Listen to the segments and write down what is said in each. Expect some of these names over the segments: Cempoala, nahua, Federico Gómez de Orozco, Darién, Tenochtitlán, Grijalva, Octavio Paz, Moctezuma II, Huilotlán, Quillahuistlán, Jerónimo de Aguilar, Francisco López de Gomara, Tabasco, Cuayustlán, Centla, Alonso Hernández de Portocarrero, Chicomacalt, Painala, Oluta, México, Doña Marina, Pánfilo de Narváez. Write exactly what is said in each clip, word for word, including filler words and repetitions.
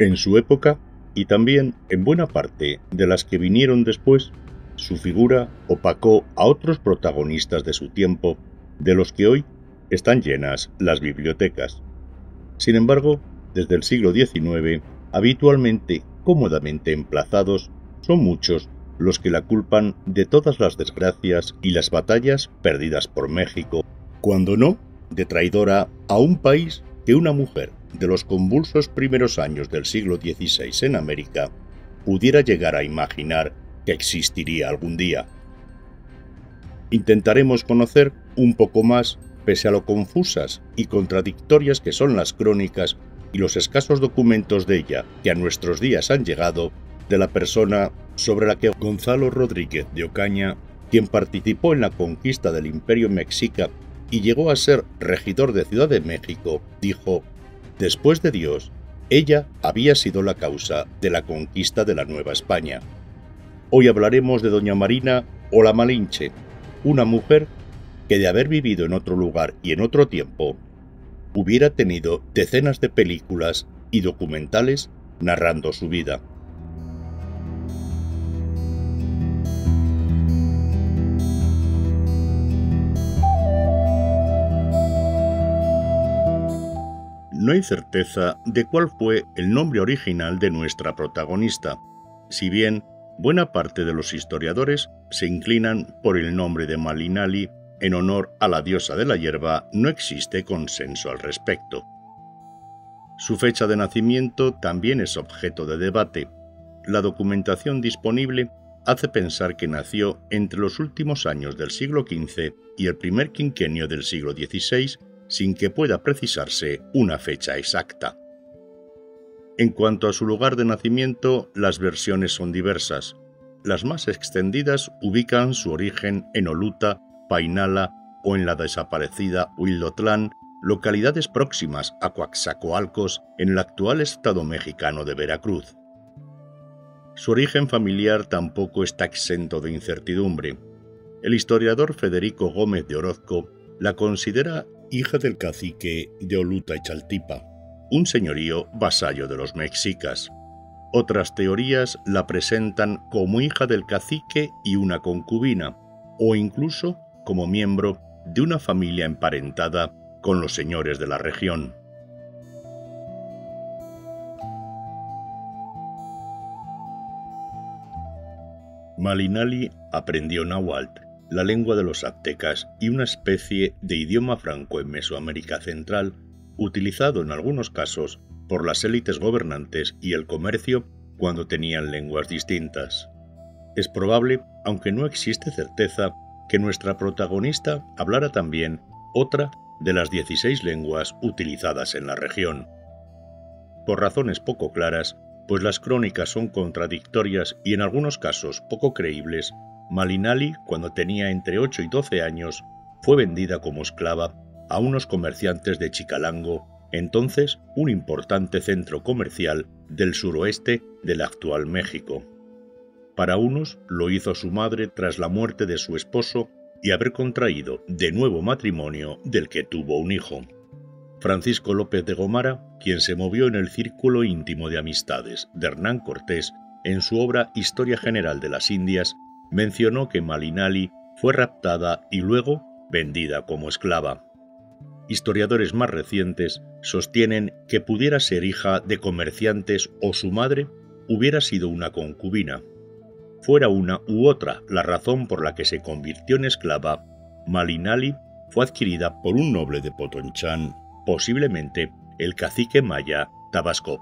En su época, y también en buena parte de las que vinieron después, su figura opacó a otros protagonistas de su tiempo, de los que hoy están llenas las bibliotecas. Sin embargo, desde el siglo diecinueve, habitualmente cómodamente emplazados, son muchos los que la culpan de todas las desgracias y las batallas perdidas por México, cuando no de traidora a un país que una mujer de los convulsos primeros años del siglo dieciséis en América pudiera llegar a imaginar que existiría algún día. Intentaremos conocer un poco más, pese a lo confusas y contradictorias que son las crónicas y los escasos documentos de ella que a nuestros días han llegado, de la persona sobre la que Gonzalo Rodríguez de Ocaña, quien participó en la conquista del Imperio Mexica y llegó a ser regidor de Ciudad de México, dijo: después de Dios, ella había sido la causa de la conquista de la Nueva España. Hoy hablaremos de Doña Marina o la Malinche, una mujer que, de haber vivido en otro lugar y en otro tiempo, hubiera tenido decenas de películas y documentales narrando su vida. No hay certeza de cuál fue el nombre original de nuestra protagonista, si bien buena parte de los historiadores se inclinan por el nombre de Malinalli en honor a la diosa de la hierba. No existe consenso al respecto. Su fecha de nacimiento también es objeto de debate. La documentación disponible hace pensar que nació entre los últimos años del siglo quince y el primer quinquenio del siglo dieciséis, sin que pueda precisarse una fecha exacta. En cuanto a su lugar de nacimiento, las versiones son diversas. Las más extendidas ubican su origen en Oluta, Painala o en la desaparecida Huilotlán, localidades próximas a Coatzacoalcos, en el actual estado mexicano de Veracruz. Su origen familiar tampoco está exento de incertidumbre. El historiador Federico Gómez de Orozco la considera hija del cacique de Oluta y Chaltipa, un señorío vasallo de los mexicas. Otras teorías la presentan como hija del cacique y una concubina, o incluso como miembro de una familia emparentada con los señores de la región. Malinalli aprendió náhuatl, la lengua de los aztecas y una especie de idioma franco en Mesoamérica Central, utilizado en algunos casos por las élites gobernantes y el comercio cuando tenían lenguas distintas. Es probable, aunque no existe certeza, que nuestra protagonista hablara también otra de las dieciséis lenguas utilizadas en la región. Por razones poco claras, pues las crónicas son contradictorias y en algunos casos poco creíbles, Malinalli, cuando tenía entre ocho y doce años, fue vendida como esclava a unos comerciantes de Chicalango, entonces un importante centro comercial del suroeste del actual México. Para unos lo hizo su madre tras la muerte de su esposo y haber contraído de nuevo matrimonio del que tuvo un hijo. Francisco López de Gomara, quien se movió en el círculo íntimo de amistades de Hernán Cortés, en su obra Historia General de las Indias, mencionó que Malinalli fue raptada y luego vendida como esclava. Historiadores más recientes sostienen que pudiera ser hija de comerciantes o su madre hubiera sido una concubina. Fuera una u otra la razón por la que se convirtió en esclava, Malinalli fue adquirida por un noble de Potonchán, posiblemente el cacique maya Tabasco.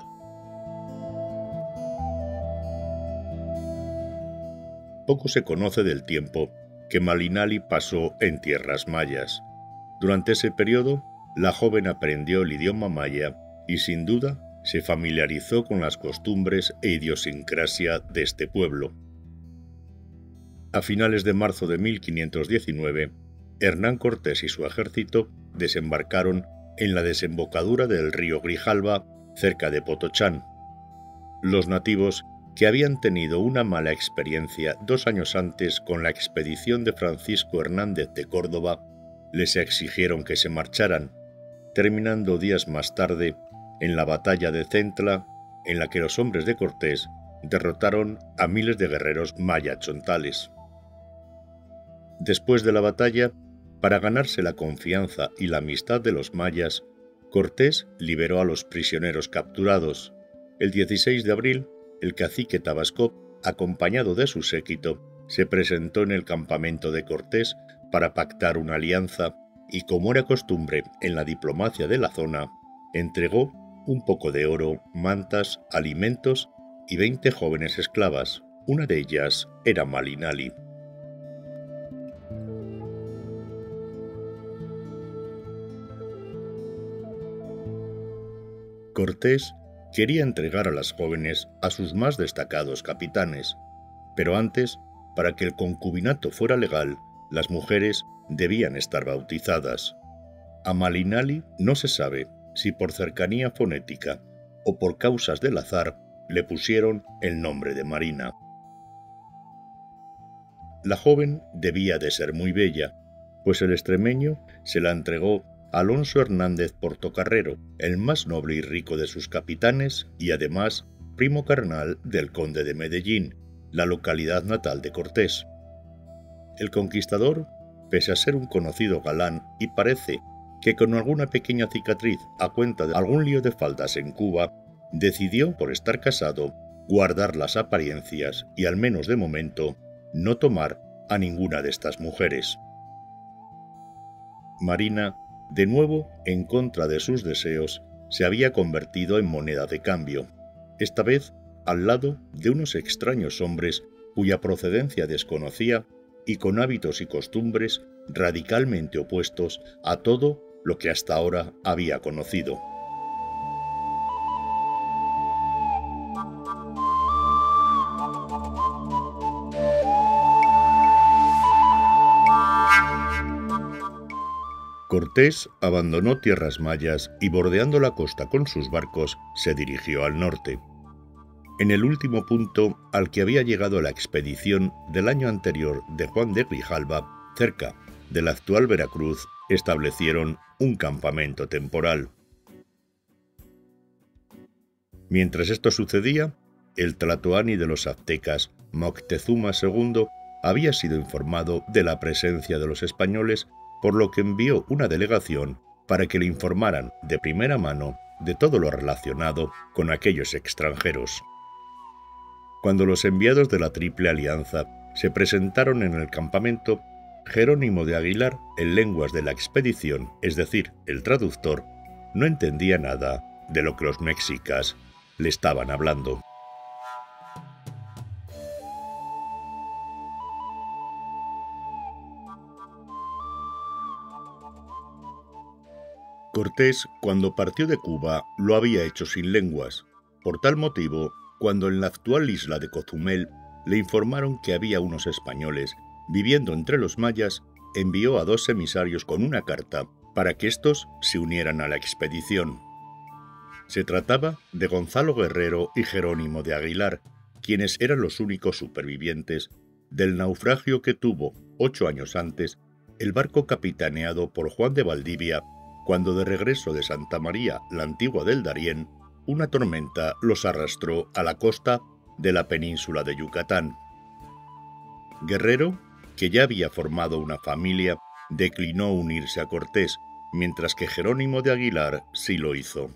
Poco se conoce del tiempo que Malinalli pasó en tierras mayas. Durante ese periodo, la joven aprendió el idioma maya y, sin duda, se familiarizó con las costumbres e idiosincrasia de este pueblo. A finales de marzo de mil quinientos diecinueve, Hernán Cortés y su ejército desembarcaron en la desembocadura del río Grijalva, cerca de Potonchán. Los nativos, que habían tenido una mala experiencia dos años antes con la expedición de Francisco Hernández de Córdoba, les exigieron que se marcharan, terminando días más tarde, en la batalla de Centla, en la que los hombres de Cortés derrotaron a miles de guerreros mayachontales. Después de la batalla, para ganarse la confianza y la amistad de los mayas, Cortés liberó a los prisioneros capturados. El dieciséis de abril, el cacique Tabasco, acompañado de su séquito, se presentó en el campamento de Cortés para pactar una alianza y, como era costumbre en la diplomacia de la zona, entregó un poco de oro, mantas, alimentos y veinte jóvenes esclavas. Una de ellas era Malinalli. Cortés quería entregar a las jóvenes a sus más destacados capitanes, pero antes, para que el concubinato fuera legal, las mujeres debían estar bautizadas. A Malinalli no se sabe si por cercanía fonética o por causas del azar le pusieron el nombre de Marina. La joven debía de ser muy bella, pues el extremeño se la entregó a Alonso Hernández Portocarrero, el más noble y rico de sus capitanes y además primo carnal del conde de Medellín, la localidad natal de Cortés. El conquistador, pese a ser un conocido galán y parece que con alguna pequeña cicatriz a cuenta de algún lío de faldas en Cuba, decidió, por estar casado, guardar las apariencias y, al menos de momento, no tomar a ninguna de estas mujeres. Marina, de nuevo, en contra de sus deseos, se había convertido en moneda de cambio, esta vez al lado de unos extraños hombres cuya procedencia desconocía y con hábitos y costumbres radicalmente opuestos a todo lo que hasta ahora había conocido. Cortés abandonó tierras mayas y, bordeando la costa con sus barcos, se dirigió al norte. En el último punto al que había llegado la expedición del año anterior de Juan de Grijalva, cerca de la actual Veracruz, establecieron un campamento temporal. Mientras esto sucedía, el tlatoani de los aztecas, Moctezuma segundo, había sido informado de la presencia de los españoles, por lo que envió una delegación para que le informaran de primera mano de todo lo relacionado con aquellos extranjeros. Cuando los enviados de la Triple Alianza se presentaron en el campamento, Jerónimo de Aguilar, en lenguas de la expedición, es decir, el traductor, no entendía nada de lo que los mexicas le estaban hablando. Cortés, cuando partió de Cuba, lo había hecho sin lenguas. Por tal motivo, cuando en la actual isla de Cozumel le informaron que había unos españoles viviendo entre los mayas, envió a dos emisarios con una carta para que estos se unieran a la expedición. Se trataba de Gonzalo Guerrero y Jerónimo de Aguilar, quienes eran los únicos supervivientes del naufragio que tuvo, ocho años antes, el barco capitaneado por Juan de Valdivia, cuando de regreso de Santa María, la antigua del Darién, una tormenta los arrastró a la costa de la península de Yucatán. Guerrero, que ya había formado una familia, declinó unirse a Cortés, mientras que Jerónimo de Aguilar sí lo hizo.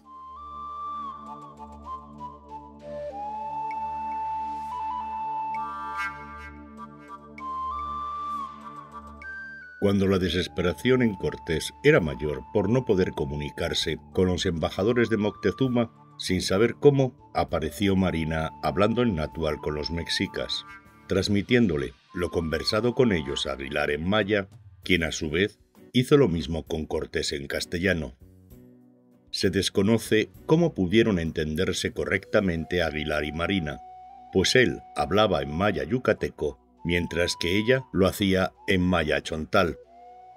Cuando la desesperación en Cortés era mayor por no poder comunicarse con los embajadores de Moctezuma, sin saber cómo, apareció Marina hablando en náhuatl con los mexicas, transmitiéndole lo conversado con ellos a Aguilar en maya, quien a su vez hizo lo mismo con Cortés en castellano. Se desconoce cómo pudieron entenderse correctamente Aguilar y Marina, pues él hablaba en maya yucateco, mientras que ella lo hacía en maya chontal.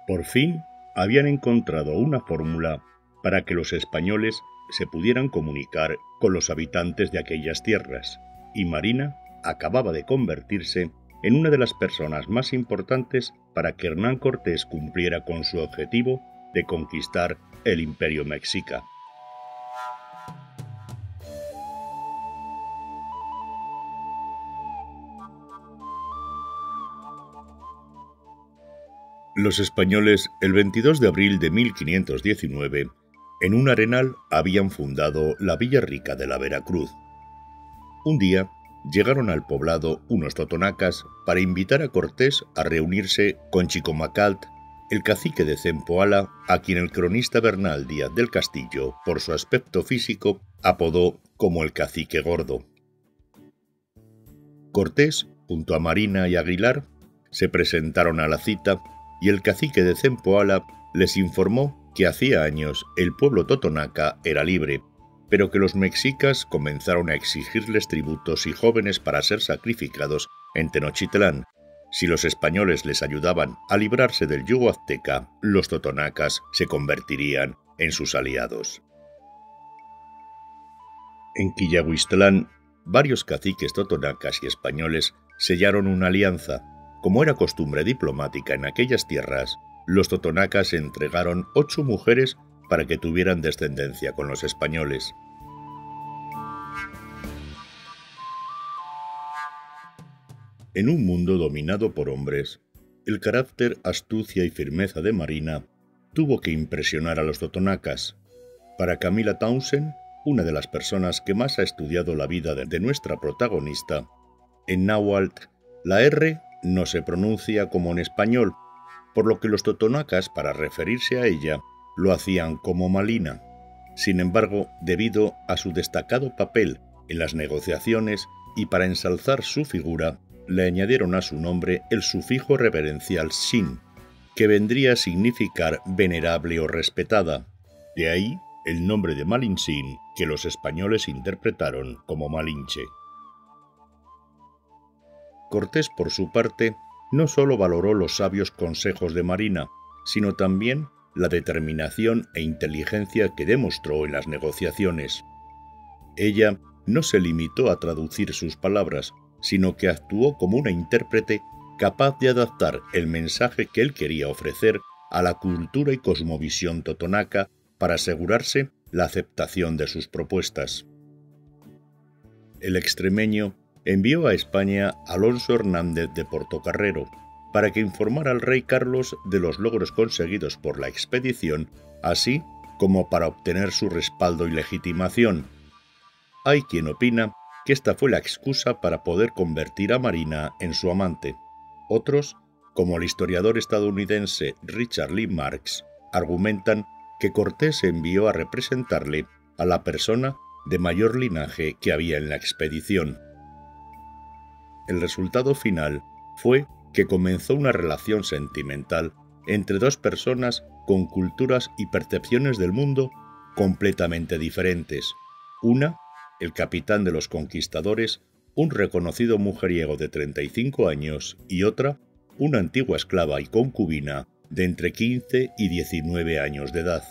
Por fin habían encontrado una fórmula para que los españoles se pudieran comunicar con los habitantes de aquellas tierras, y Marina acababa de convertirse en una de las personas más importantes para que Hernán Cortés cumpliera con su objetivo de conquistar el Imperio Mexica. Los españoles, el veintidós de abril de mil quinientos diecinueve, en un arenal habían fundado la Villa Rica de la Veracruz. Un día llegaron al poblado unos totonacas para invitar a Cortés a reunirse con Chicomacalt, el cacique de Cempoala, a quien el cronista Bernal Díaz del Castillo, por su aspecto físico, apodó como el cacique gordo. Cortés, junto a Marina y Aguilar, se presentaron a la cita y el cacique de Cempoala les informó que hacía años el pueblo totonaca era libre, pero que los mexicas comenzaron a exigirles tributos y jóvenes para ser sacrificados en Tenochtitlán. Si los españoles les ayudaban a librarse del yugo azteca, los totonacas se convertirían en sus aliados. En Quillahuistlán, varios caciques totonacas y españoles sellaron una alianza. Como era costumbre diplomática en aquellas tierras, los totonacas entregaron ocho mujeres para que tuvieran descendencia con los españoles. En un mundo dominado por hombres, el carácter, astucia y firmeza de Marina tuvo que impresionar a los totonacas. Para Camila Townsend, una de las personas que más ha estudiado la vida de nuestra protagonista, en náhuatl la R no se pronuncia como en español, por lo que los totonacas, para referirse a ella, lo hacían como Malina. Sin embargo, debido a su destacado papel en las negociaciones y para ensalzar su figura, le añadieron a su nombre el sufijo reverencial sin, que vendría a significar venerable o respetada. De ahí el nombre de Malintzin, que los españoles interpretaron como Malinche. Cortés, por su parte, no solo valoró los sabios consejos de Marina, sino también la determinación e inteligencia que demostró en las negociaciones. Ella no se limitó a traducir sus palabras, sino que actuó como una intérprete capaz de adaptar el mensaje que él quería ofrecer a la cultura y cosmovisión totonaca para asegurarse la aceptación de sus propuestas. El extremeño envió a España a Alonso Hernández de Portocarrero para que informara al rey Carlos de los logros conseguidos por la expedición, así como para obtener su respaldo y legitimación. Hay quien opina que esta fue la excusa para poder convertir a Marina en su amante. Otros, como el historiador estadounidense Richard Lee Marx, argumentan que Cortés envió a representarle a la persona de mayor linaje que había en la expedición. El resultado final fue que comenzó una relación sentimental entre dos personas con culturas y percepciones del mundo completamente diferentes. Una, el capitán de los conquistadores, un reconocido mujeriego de treinta y cinco años, y otra, una antigua esclava y concubina de entre quince y diecinueve años de edad.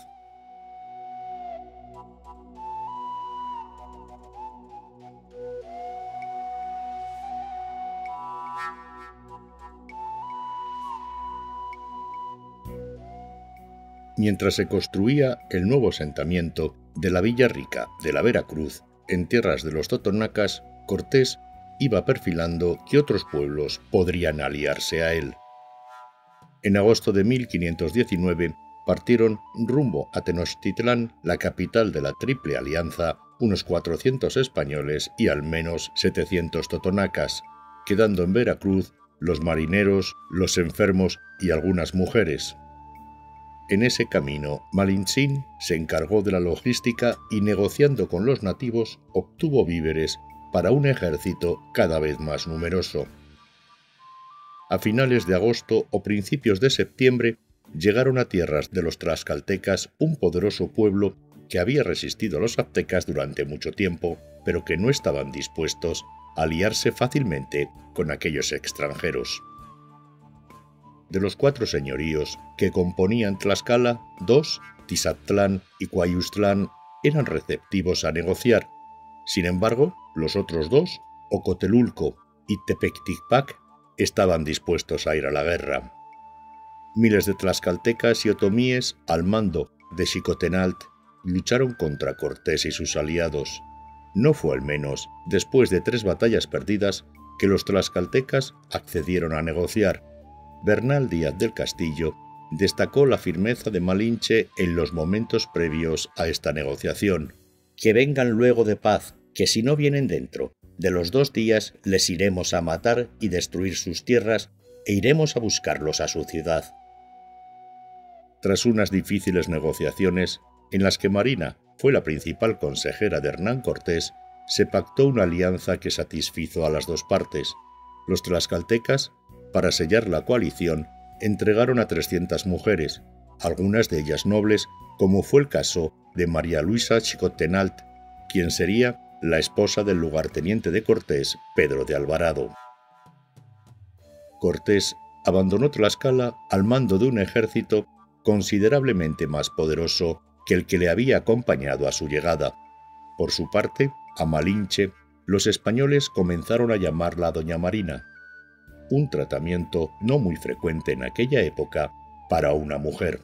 Mientras se construía el nuevo asentamiento de la Villa Rica de la Veracruz, en tierras de los totonacas, Cortés iba perfilando que otros pueblos podrían aliarse a él. En agosto de mil quinientos diecinueve partieron rumbo a Tenochtitlán, la capital de la Triple Alianza, unos cuatrocientos españoles y al menos setecientos totonacas, quedando en Veracruz los marineros, los enfermos y algunas mujeres. En ese camino, Malintzin se encargó de la logística y, negociando con los nativos, obtuvo víveres para un ejército cada vez más numeroso. A finales de agosto o principios de septiembre llegaron a tierras de los tlaxcaltecas, un poderoso pueblo que había resistido a los aztecas durante mucho tiempo, pero que no estaban dispuestos a aliarse fácilmente con aquellos extranjeros. De los cuatro señoríos que componían Tlaxcala, dos, Tizatlán y Cuayustlán, eran receptivos a negociar. Sin embargo, los otros dos, Ocotelulco y Tepecticpac, estaban dispuestos a ir a la guerra. Miles de tlaxcaltecas y otomíes, al mando de Xicotenalt, lucharon contra Cortés y sus aliados. No fue al menos después de tres batallas perdidas que los tlaxcaltecas accedieron a negociar, Bernal Díaz del Castillo destacó la firmeza de Malinche en los momentos previos a esta negociación. «Que vengan luego de paz, que si no vienen dentro de los dos días les iremos a matar y destruir sus tierras e iremos a buscarlos a su ciudad». Tras unas difíciles negociaciones, en las que Marina fue la principal consejera de Hernán Cortés, se pactó una alianza que satisfizo a las dos partes. Los tlaxcaltecas, para sellar la coalición, entregaron a trescientas mujeres, algunas de ellas nobles, como fue el caso de María Luisa Chicotenalt, quien sería la esposa del lugarteniente de Cortés, Pedro de Alvarado. Cortés abandonó Tlaxcala al mando de un ejército considerablemente más poderoso que el que le había acompañado a su llegada. Por su parte, a Malinche, los españoles comenzaron a llamarla Doña Marina, un tratamiento no muy frecuente en aquella época para una mujer.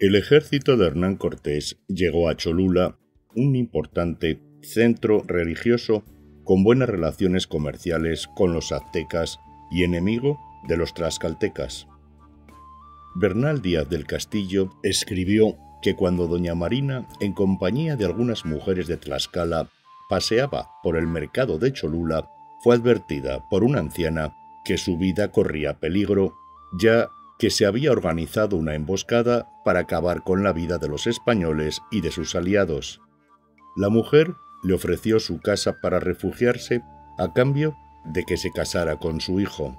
El ejército de Hernán Cortés llegó a Cholula, un importante centro religioso con buenas relaciones comerciales con los aztecas y enemigo de los tlaxcaltecas. Bernal Díaz del Castillo escribió que cuando Doña Marina, en compañía de algunas mujeres de Tlaxcala, paseaba por el mercado de Cholula, fue advertida por una anciana que su vida corría peligro, ya que se había organizado una emboscada para acabar con la vida de los españoles y de sus aliados. La mujer le ofreció su casa para refugiarse a cambio de que se casara con su hijo.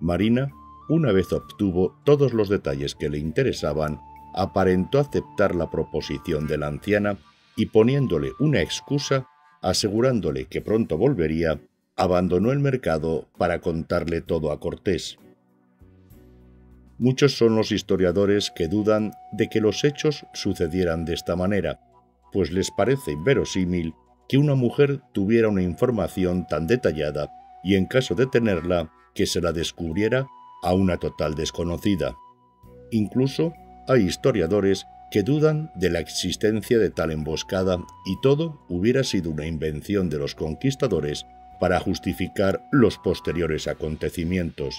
Marina, una vez obtuvo todos los detalles que le interesaban, aparentó aceptar la proposición de la anciana y, poniéndole una excusa, asegurándole que pronto volvería, abandonó el mercado para contarle todo a Cortés. Muchos son los historiadores que dudan de que los hechos sucedieran de esta manera, pues les parece inverosímil que una mujer tuviera una información tan detallada y, en caso de tenerla, que se la descubriera a una total desconocida. Incluso hay historiadores que dudan de la existencia de tal emboscada y todo hubiera sido una invención de los conquistadores para justificar los posteriores acontecimientos.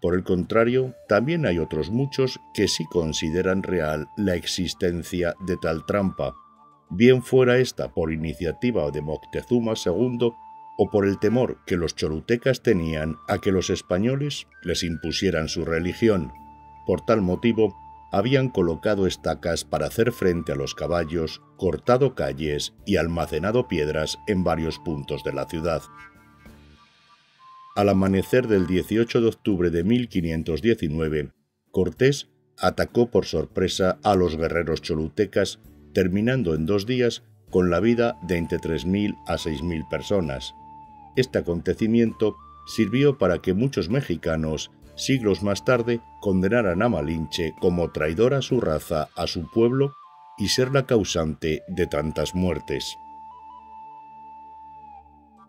Por el contrario, también hay otros muchos que sí consideran real la existencia de tal trampa, bien fuera esta por iniciativa de Moctezuma segundo o por el temor que los cholutecas tenían a que los españoles les impusieran su religión. Por tal motivo, habían colocado estacas para hacer frente a los caballos, cortado calles y almacenado piedras en varios puntos de la ciudad. Al amanecer del dieciocho de octubre de mil quinientos diecinueve, Cortés atacó por sorpresa a los guerreros cholutecas, terminando en dos días con la vida de entre tres mil a seis mil personas. Este acontecimiento sirvió para que muchos mexicanos, siglos más tarde, condenaran a Malinche como traidora a su raza, a su pueblo, y ser la causante de tantas muertes.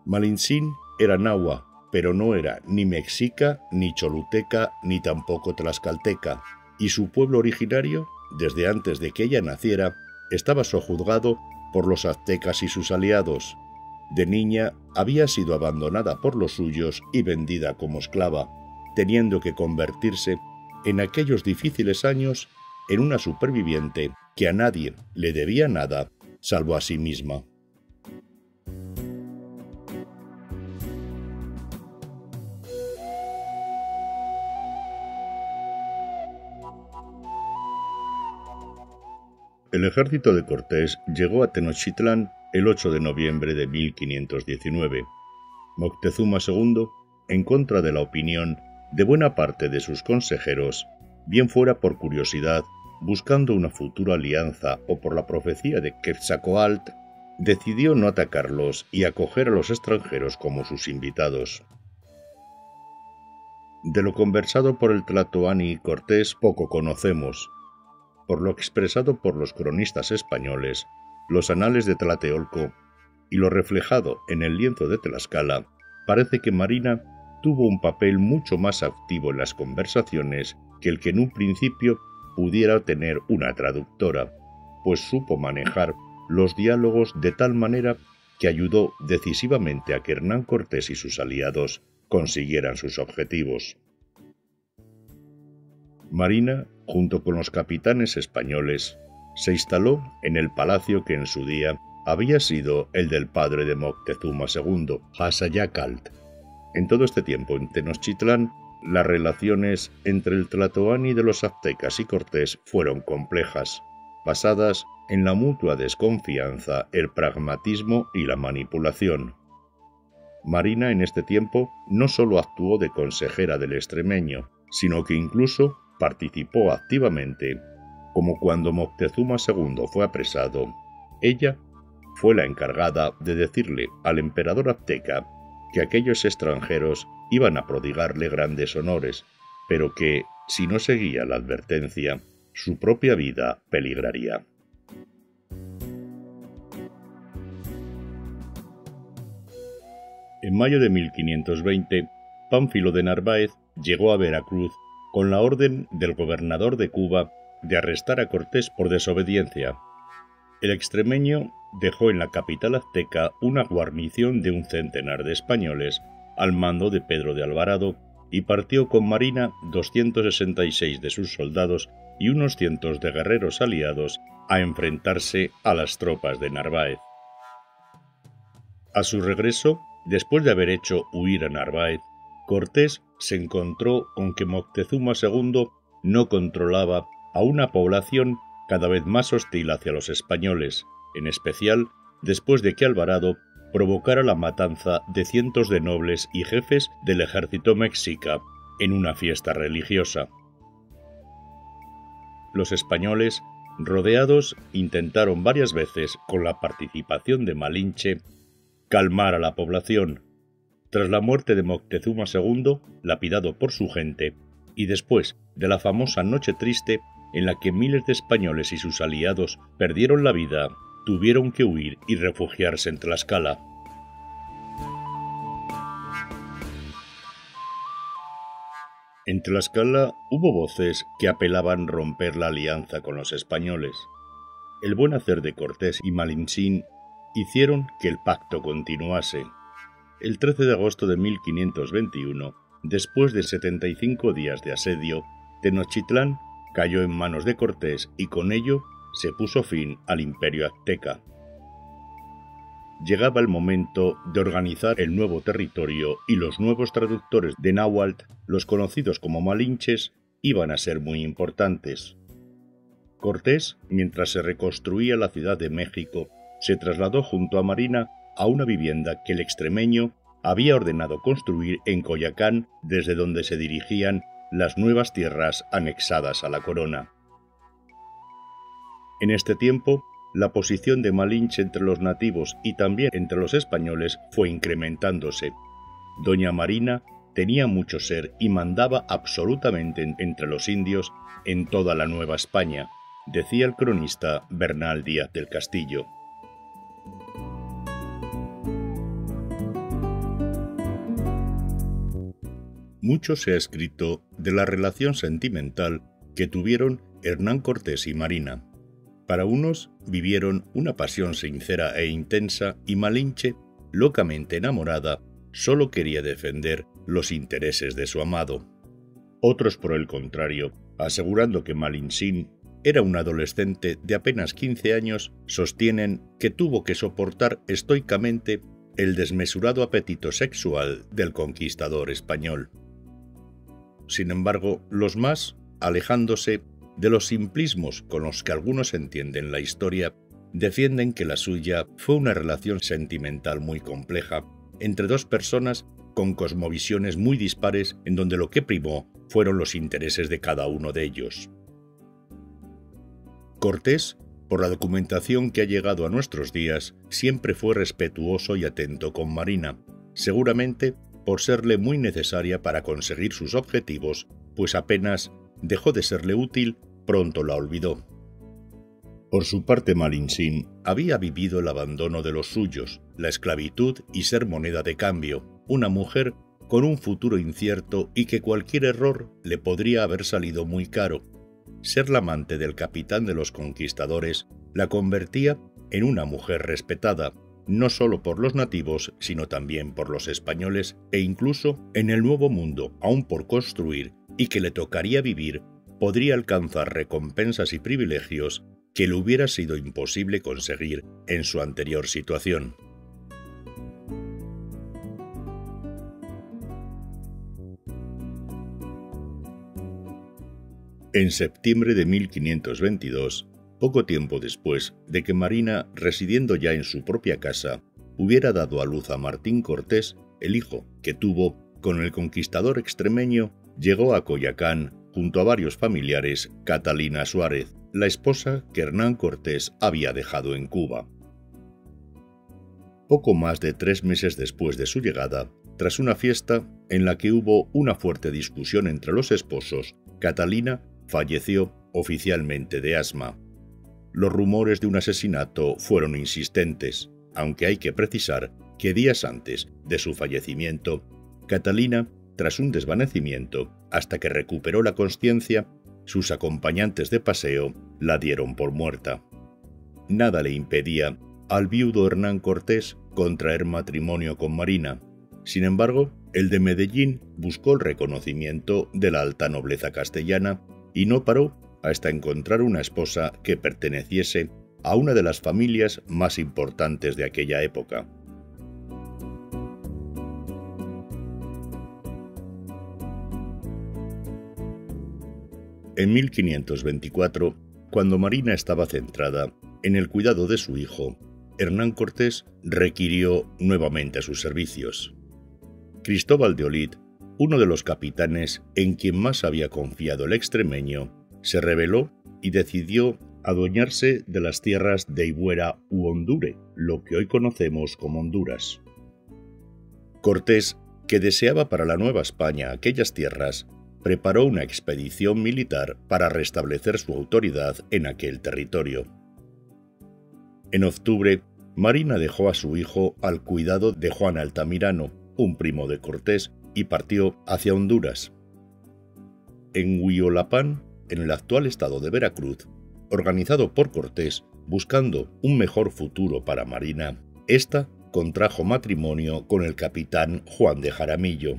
Malintzin era nahua, pero no era ni mexica, ni choluteca, ni tampoco tlaxcalteca, y su pueblo originario, desde antes de que ella naciera, estaba sojuzgado por los aztecas y sus aliados. De niña había sido abandonada por los suyos y vendida como esclava, teniendo que convertirse, en aquellos difíciles años, en una superviviente que a nadie le debía nada, salvo a sí misma. El ejército de Cortés llegó a Tenochtitlán el ocho de noviembre de mil quinientos diecinueve. Moctezuma segundo, en contra de la opinión de buena parte de sus consejeros, bien fuera por curiosidad, buscando una futura alianza o por la profecía de Quetzalcóatl, decidió no atacarlos y acoger a los extranjeros como sus invitados. De lo conversado por el tlatoani y Cortés poco conocemos. Por lo expresado por los cronistas españoles, los anales de Tlatelolco y lo reflejado en el lienzo de Tlaxcala, parece que Marina tuvo un papel mucho más activo en las conversaciones que el que en un principio pudiera tener una traductora, pues supo manejar los diálogos de tal manera que ayudó decisivamente a que Hernán Cortés y sus aliados consiguieran sus objetivos. Marina, junto con los capitanes españoles, se instaló en el palacio que en su día había sido el del padre de Moctezuma segundo, Axayácatl. En todo este tiempo, en Tenochtitlán, las relaciones entre el Tlatoani de los aztecas y Cortés fueron complejas, basadas en la mutua desconfianza, el pragmatismo y la manipulación. Marina en este tiempo no solo actuó de consejera del extremeño, sino que incluso participó activamente, como cuando Moctezuma segundo fue apresado. Ella fue la encargada de decirle al emperador azteca que aquellos extranjeros iban a prodigarle grandes honores, pero que, si no seguía la advertencia, su propia vida peligraría. En mayo de mil quinientos veinte, Pánfilo de Narváez llegó a Veracruz con la orden del gobernador de Cuba de arrestar a Cortés por desobediencia. El extremeño dejó en la capital azteca una guarnición de un centenar de españoles al mando de Pedro de Alvarado y partió con Marina, doscientos sesenta y seis de sus soldados y unos cientos de guerreros aliados a enfrentarse a las tropas de Narváez. A su regreso, después de haber hecho huir a Narváez, Cortés se encontró con que Moctezuma segundo no controlaba a una población cada vez más hostil hacia los españoles, en especial después de que Alvarado provocara la matanza de cientos de nobles y jefes del ejército mexica en una fiesta religiosa. Los españoles, rodeados, intentaron varias veces, con la participación de Malinche, calmar a la población. Tras la muerte de Moctezuma segundo, lapidado por su gente, y después de la famosa Noche Triste, en la que miles de españoles y sus aliados perdieron la vida, tuvieron que huir y refugiarse en Tlaxcala. En Tlaxcala hubo voces que apelaban a romper la alianza con los españoles. El buen hacer de Cortés y Malintzin hicieron que el pacto continuase. El trece de agosto de mil quinientos veintiuno, después de setenta y cinco días de asedio, Tenochtitlán cayó en manos de Cortés y con ello se puso fin al imperio azteca. Llegaba el momento de organizar el nuevo territorio y los nuevos traductores de náhuatl, los conocidos como malinches, iban a ser muy importantes. Cortés, mientras se reconstruía la Ciudad de México, se trasladó junto a Marina a una vivienda que el extremeño había ordenado construir en Coyacán, desde donde se dirigían las nuevas tierras anexadas a la corona. En este tiempo, la posición de Malinche entre los nativos y también entre los españoles fue incrementándose. Doña Marina tenía mucho ser y mandaba absolutamente entre los indios en toda la Nueva España, decía el cronista Bernal Díaz del Castillo. Mucho se ha escrito de la relación sentimental que tuvieron Hernán Cortés y Marina. Para unos, vivieron una pasión sincera e intensa y Malinche, locamente enamorada, solo quería defender los intereses de su amado. Otros, por el contrario, asegurando que Malintzin era un adolescente de apenas quince años, sostienen que tuvo que soportar estoicamente el desmesurado apetito sexual del conquistador español. Sin embargo, los más, alejándose de los simplismos con los que algunos entienden la historia, defienden que la suya fue una relación sentimental muy compleja entre dos personas con cosmovisiones muy dispares, en donde lo que primó fueron los intereses de cada uno de ellos. Cortés, por la documentación que ha llegado a nuestros días, siempre fue respetuoso y atento con Marina, seguramente por serle muy necesaria para conseguir sus objetivos, pues apenas dejó de serle útil, pronto la olvidó. Por su parte, Malintzin había vivido el abandono de los suyos, la esclavitud y ser moneda de cambio, una mujer con un futuro incierto y que cualquier error le podría haber salido muy caro. Ser la amante del capitán de los conquistadores la convertía en una mujer respetada, no solo por los nativos, sino también por los españoles e incluso en el Nuevo Mundo, aún por construir y que le tocaría vivir, podría alcanzar recompensas y privilegios que le hubiera sido imposible conseguir en su anterior situación. En septiembre de mil quinientos veintidós, poco tiempo después de que Marina, residiendo ya en su propia casa, hubiera dado a luz a Martín Cortés, el hijo que tuvo con el conquistador extremeño, llegó a Coyacán junto a varios familiares Catalina Suárez, la esposa que Hernán Cortés había dejado en Cuba. Poco más de tres meses después de su llegada, tras una fiesta en la que hubo una fuerte discusión entre los esposos, Catalina falleció oficialmente de asma. Los rumores de un asesinato fueron insistentes, aunque hay que precisar que días antes de su fallecimiento, Catalina, tras un desvanecimiento, hasta que recuperó la consciencia, sus acompañantes de paseo la dieron por muerta. Nada le impedía al viudo Hernán Cortés contraer matrimonio con Marina. Sin embargo, el de Medellín buscó el reconocimiento de la alta nobleza castellana y no paró hasta encontrar una esposa que perteneciese a una de las familias más importantes de aquella época. En mil quinientos veinticuatro, cuando Marina estaba centrada en el cuidado de su hijo, Hernán Cortés requirió nuevamente sus servicios. Cristóbal de Olid, uno de los capitanes en quien más había confiado el extremeño, se rebeló y decidió adueñarse de las tierras de Ibuera u Hondure, lo que hoy conocemos como Honduras. Cortés, que deseaba para la Nueva España aquellas tierras, preparó una expedición militar para restablecer su autoridad en aquel territorio. En octubre, Marina dejó a su hijo al cuidado de Juan Altamirano, un primo de Cortés, y partió hacia Honduras. En Huilotlán, en el actual estado de Veracruz, organizado por Cortés, buscando un mejor futuro para Marina, ésta contrajo matrimonio con el capitán Juan de Jaramillo.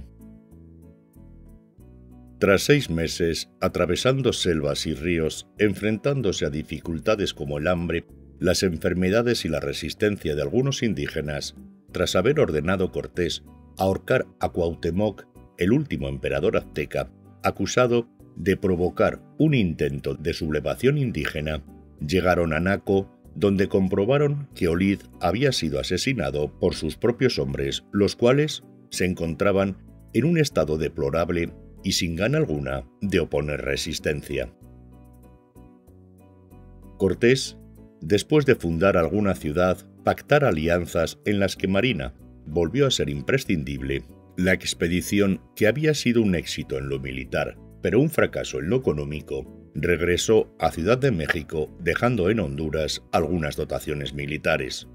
Tras seis meses, atravesando selvas y ríos, enfrentándose a dificultades como el hambre, las enfermedades y la resistencia de algunos indígenas, tras haber ordenado Cortés ahorcar a Cuauhtémoc, el último emperador azteca, acusado de provocar un intento de sublevación indígena, llegaron a Naco, donde comprobaron que Olid había sido asesinado por sus propios hombres, los cuales se encontraban en un estado deplorable y sin gana alguna de oponer resistencia. Cortés, después de fundar alguna ciudad, pactar alianzas en las que Marina volvió a ser imprescindible, la expedición, que había sido un éxito en lo militar, pero un fracaso en lo económico, regresó a Ciudad de México, dejando en Honduras algunas dotaciones militares.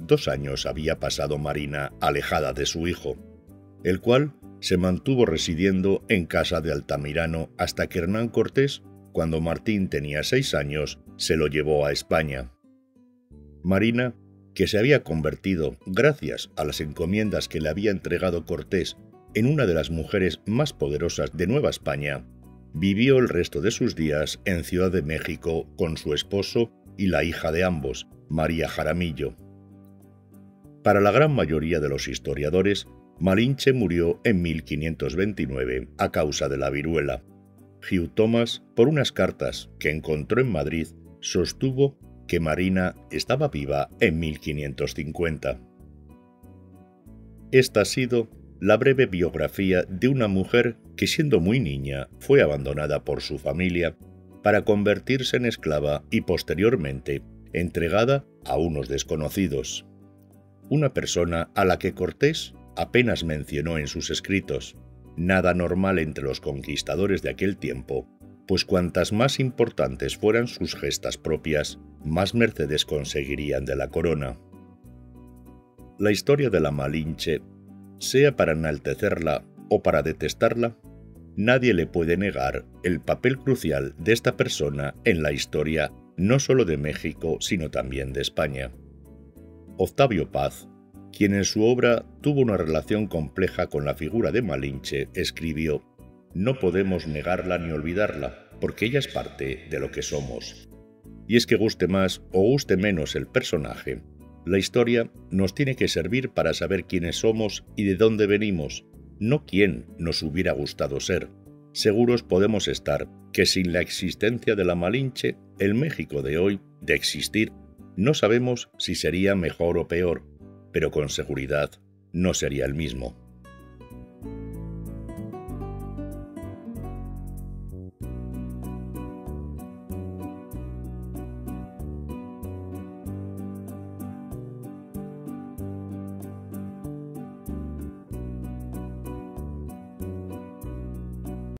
Dos años había pasado Marina alejada de su hijo, el cual se mantuvo residiendo en casa de Altamirano hasta que Hernán Cortés, cuando Martín tenía seis años, se lo llevó a España. Marina, que se había convertido, gracias a las encomiendas que le había entregado Cortés, en una de las mujeres más poderosas de Nueva España, vivió el resto de sus días en Ciudad de México con su esposo y la hija de ambos, María Jaramillo. Para la gran mayoría de los historiadores, Malinche murió en mil quinientos veintinueve a causa de la viruela. Hugh Thomas, por unas cartas que encontró en Madrid, sostuvo que Marina estaba viva en mil quinientos cincuenta. Esta ha sido la breve biografía de una mujer que, siendo muy niña, fue abandonada por su familia para convertirse en esclava y posteriormente entregada a unos desconocidos. Una persona a la que Cortés apenas mencionó en sus escritos, nada normal entre los conquistadores de aquel tiempo, pues cuantas más importantes fueran sus gestas propias, más mercedes conseguirían de la corona. La historia de la Malinche, sea para enaltecerla o para detestarla, nadie le puede negar el papel crucial de esta persona en la historia no solo de México, sino también de España. Octavio Paz, quien en su obra tuvo una relación compleja con la figura de Malinche, escribió: «No podemos negarla ni olvidarla, porque ella es parte de lo que somos». Y es que guste más o guste menos el personaje, la historia nos tiene que servir para saber quiénes somos y de dónde venimos, no quién nos hubiera gustado ser. Seguros podemos estar que sin la existencia de la Malinche, el México de hoy, de existir, no sabemos si sería mejor o peor, pero con seguridad no sería el mismo.